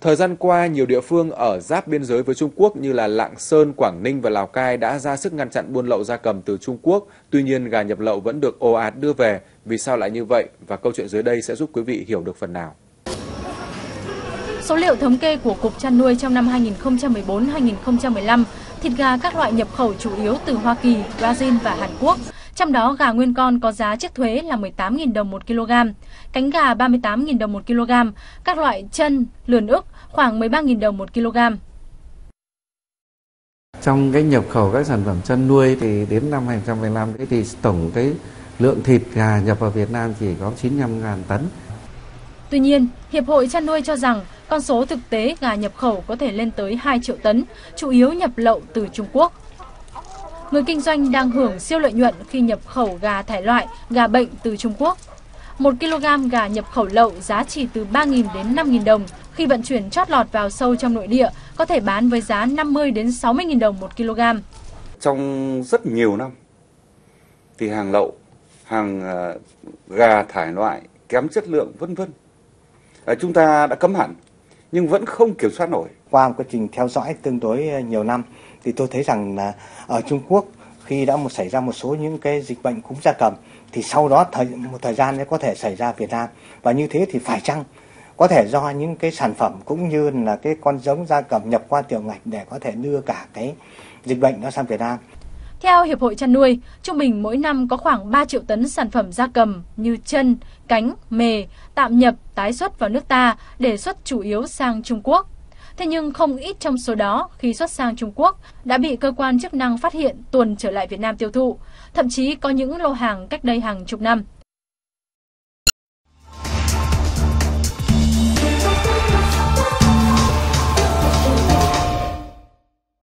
Thời gian qua, nhiều địa phương ở giáp biên giới với Trung Quốc như là Lạng Sơn, Quảng Ninh và Lào Cai đã ra sức ngăn chặn buôn lậu gia cầm từ Trung Quốc. Tuy nhiên, gà nhập lậu vẫn được ồ ạt đưa về. Vì sao lại như vậy? Và câu chuyện dưới đây sẽ giúp quý vị hiểu được phần nào. Số liệu thống kê của Cục Chăn nuôi trong năm 2014-2015, thịt gà các loại nhập khẩu chủ yếu từ Hoa Kỳ, Brazil và Hàn Quốc. Trong đó, gà nguyên con có giá trước thuế là 18.000 đồng 1 kg, cánh gà 38.000 đồng 1 kg, các loại chân, lườn ức khoảng 13.000 đồng 1 kg. Trong cái nhập khẩu các sản phẩm chăn nuôi thì đến năm 2015 thì tổng cái lượng thịt gà nhập vào Việt Nam chỉ có 95.000 tấn. Tuy nhiên, Hiệp hội Chăn nuôi cho rằng con số thực tế gà nhập khẩu có thể lên tới 2 triệu tấn, chủ yếu nhập lậu từ Trung Quốc. Người kinh doanh đang hưởng siêu lợi nhuận khi nhập khẩu gà thải loại, gà bệnh từ Trung Quốc. 1 kg gà nhập khẩu lậu giá chỉ từ 3.000 đến 5.000 đồng, khi vận chuyển chót lọt vào sâu trong nội địa có thể bán với giá 50 đến 60.000 đồng 1 kg. Trong rất nhiều năm thì hàng lậu, hàng gà thải loại kém chất lượng vân vân. Chúng ta đã cấm hẳn nhưng vẫn không kiểm soát nổi. Qua một quá trình theo dõi tương đối nhiều năm thì tôi thấy rằng là ở Trung Quốc khi đã xảy ra một số những cái dịch bệnh cúm gia cầm thì sau đó một thời gian có thể xảy ra Việt Nam, và như thế thì phải chăng có thể do những cái sản phẩm cũng như là cái con giống gia cầm nhập qua tiểu ngạch để có thể đưa cả cái dịch bệnh nó sang Việt Nam. Theo Hiệp hội Chăn nuôi, trung bình mỗi năm có khoảng 3 triệu tấn sản phẩm gia cầm như chân, cánh, mề tạm nhập, tái xuất vào nước ta để xuất chủ yếu sang Trung Quốc. Thế nhưng không ít trong số đó khi xuất sang Trung Quốc đã bị cơ quan chức năng phát hiện tuồn trở lại Việt Nam tiêu thụ, thậm chí có những lô hàng cách đây hàng chục năm.